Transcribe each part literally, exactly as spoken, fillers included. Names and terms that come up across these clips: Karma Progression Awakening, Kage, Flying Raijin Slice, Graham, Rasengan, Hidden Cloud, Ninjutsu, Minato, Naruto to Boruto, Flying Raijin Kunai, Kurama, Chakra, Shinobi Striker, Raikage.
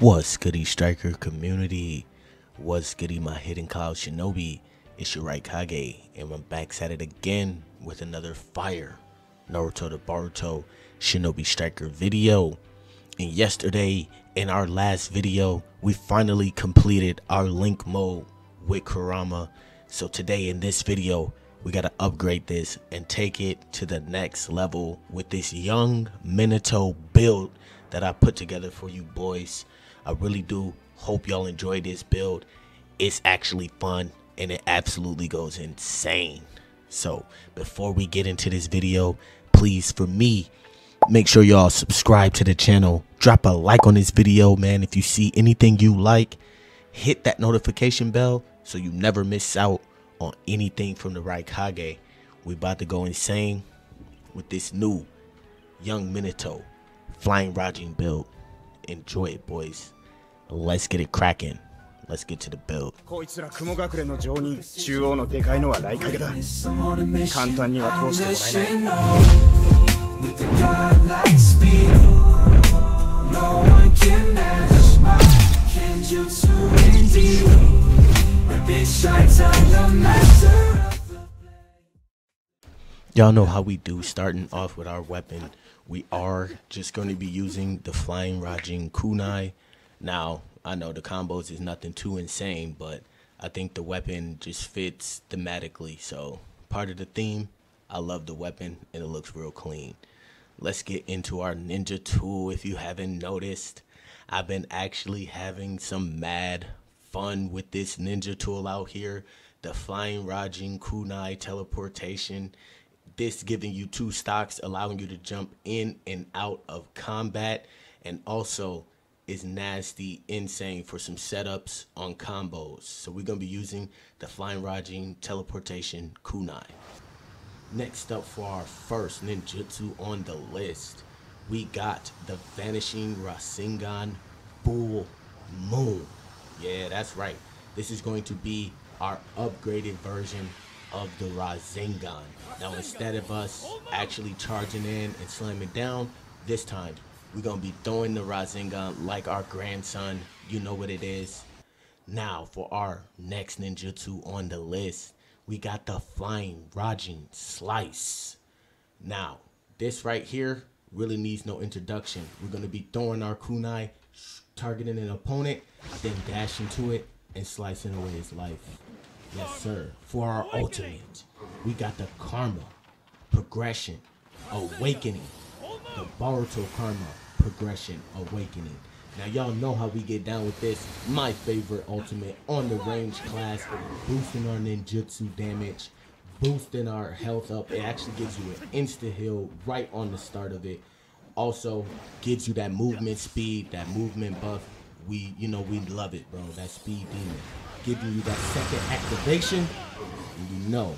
What's goody, Striker community? What's goody, my Hidden Cloud Shinobi? It's your Raikage, and we're back at it again with another fire Naruto to Boruto Shinobi Striker video. And yesterday, in our last video, we finally completed our link mode with Kurama. So today, in this video, we gotta upgrade this and take it to the next level with this young Minato build that I put together for you boys. I really do hope y'all enjoy this build. It's actually fun and it absolutely goes insane. So before we get into this video, please, for me, make sure y'all subscribe to the channel, drop a like on this video, man. If you see anything you like, hit that notification bell so you never miss out on anything from the Raikage. We about to go insane with this new young Minato Flying Raijin build. Enjoy it, boys. Let's get it cracking. Let's get to the build. Y'all know how we do. Starting off with our weapon, we are just going to be using the Flying Raijin Kunai. Now, I know the combos is nothing too insane, but I think the weapon just fits thematically. So, part of the theme, I love the weapon and it looks real clean. Let's get into our ninja tool. If you haven't noticed, I've been actually having some mad fun with this ninja tool out here. The Flying Raijin Kunai teleportation. This giving you two stocks, allowing you to jump in and out of combat, and also is nasty insane for some setups on combos. So we're gonna be using the Flying Raijin teleportation Kunai. Next up for our first ninjutsu on the list, we got the Vanishing Rasengan Full Moon. Yeah, that's right. This is going to be our upgraded version of the Rasengan. Now, instead of us actually charging in and slamming down, this time we're gonna be throwing the Rasengan like our grandson. You know what it is. Now for our next ninjutsu on the list, we got the Flying Raijin Slice. Now this right here really needs no introduction. We're gonna be throwing our kunai, targeting an opponent, then dashing to it and slicing away his life. Yes, sir. For our ultimate, we got the Karma Progression Awakening. The Boruto Karma Progression Awakening. Now, y'all know how we get down with this. My favorite ultimate on the range class. Boosting our ninjutsu damage. Boosting our health up. It actually gives you an instant heal right on the start of it. Also, gives you that movement speed, that movement buff. We, you know, we love it, bro. That speed demon. Giving you that second activation, and you know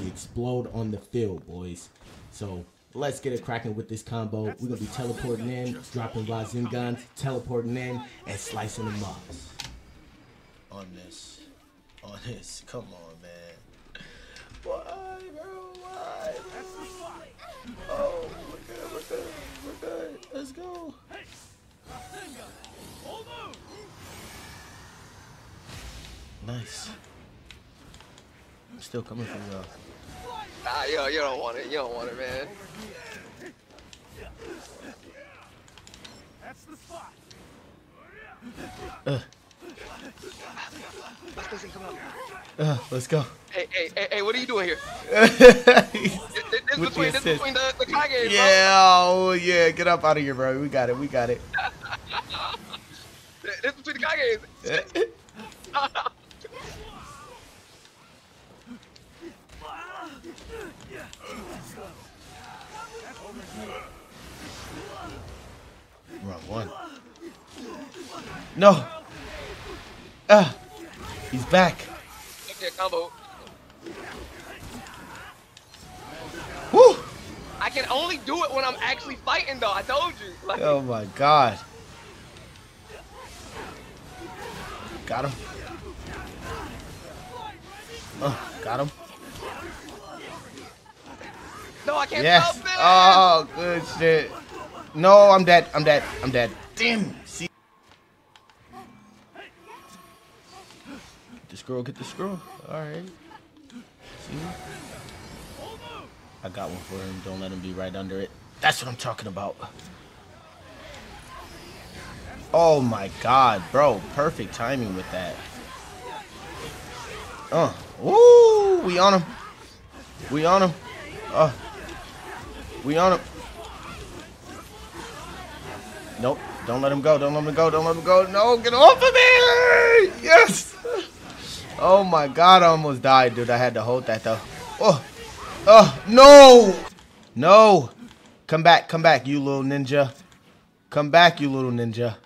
we explode on the field, boys. So let's get it cracking with this combo. We're gonna be teleporting in, dropping Rasengan, teleporting in, and slicing them up. On this, on this, come on, man. Why, bro? Why? Oh, we're good, we're good, we're good. Let's go. Nice. I'm still coming from y'all. Nah, yo, you don't want it. You don't want it, man. That's the spot. Uh. Uh, let's go. Hey, hey, hey, hey, what are you doing here? this this between, this between the, the Kage, yeah, bro. Oh, yeah, get up out of here, bro. We got it. We got it. This between the Kages. We're on one. No. Ah. He's back. Combo. Woo. I can only do it when I'm actually fighting, though. I told you. Like, oh my god. Got him. Oh, got him. No, I can't. Yes. Stop. Oh, good shit. No, I'm dead. I'm dead. I'm dead. Damn. See. Girl, get the scroll. Alright. See? I got one for him. Don't let him be right under it. That's what I'm talking about. Oh my god, bro. Perfect timing with that. Uh, Woo! We on him. We on him. Uh, we on him. Nope. Don't let him go. Don't let him go. Don't let him go. No, get off of me! Yes! Oh my god, I almost died, dude. I had to hold that, though. Oh! Oh! No! No! Come back. Come back, you little ninja. Come back, you little ninja.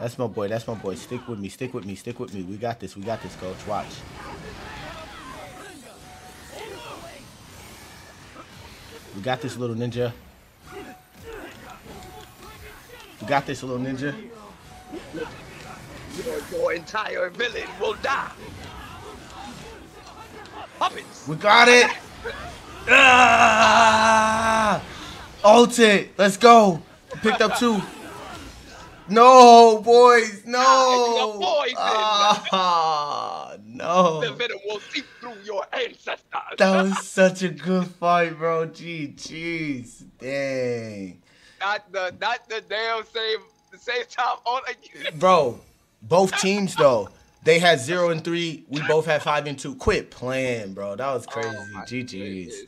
That's my boy. That's my boy. Stick with me. Stick with me. Stick with me. We got this. We got this, coach. Watch. We got this, little ninja. We got this, little ninja. Your entire village will die. Puppets. We got it. Ah! Ult it. Let's go. Picked up two. No, boys. No. Poison. Ah, no. The venom will seep through your ancestors. That was such a good fight, bro. Gee, jeez. Dang. Not the, not the damn same, the same time on again. Bro. Both teams, though, they had zero and three. We both had five and two. Quit playing, bro. That was crazy. Oh G G's.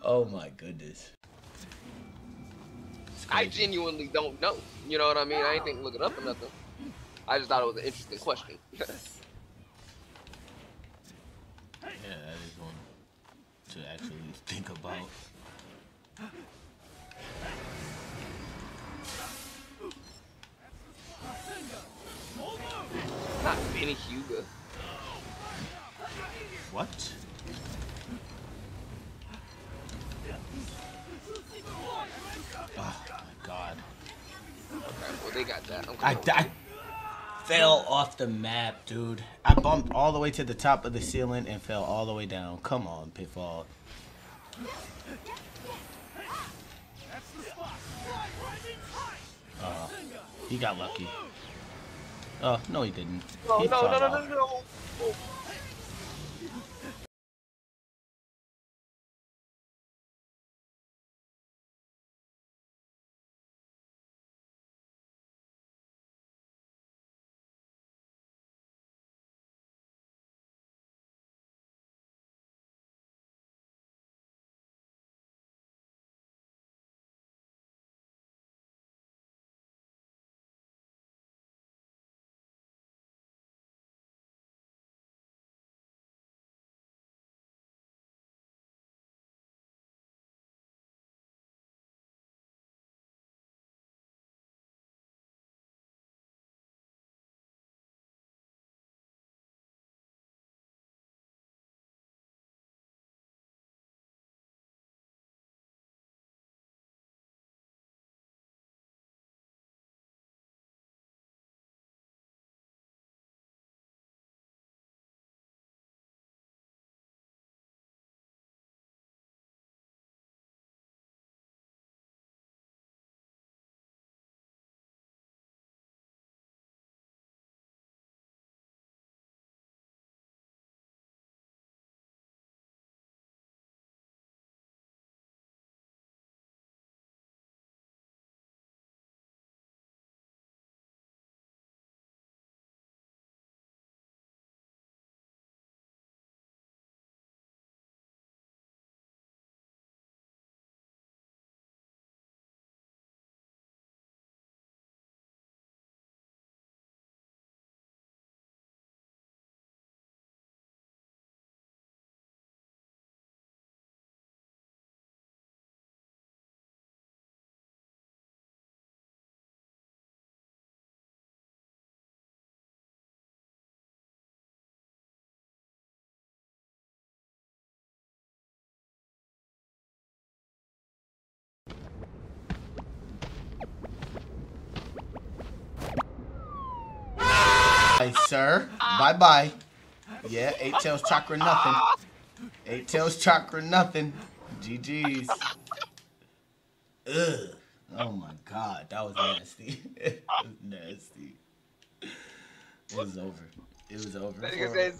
Oh, my goodness. I genuinely don't know. You know what I mean? I ain't think looking up or nothing. I just thought it was an interesting question. Yeah, that is one to actually think about. Not Benny Hugo. What? Oh my god. Okay, well they got that. I, I fell off the map, dude. I bumped all the way to the top of the ceiling and fell all the way down. Come on, Pitfall. Uh, he got lucky. Oh, no he didn't. Oh, he no, no, no, no, no, no. Oh. Sir, bye bye. Yeah, eight tails chakra nothing. Eight tails chakra nothing. G G's. Ugh. Oh my god, that was nasty. That was nasty. It was over. It was over. That nigga says,